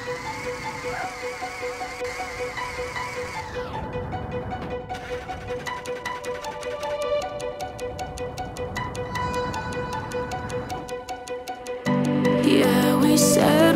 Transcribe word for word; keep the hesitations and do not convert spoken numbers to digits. Yeah, we said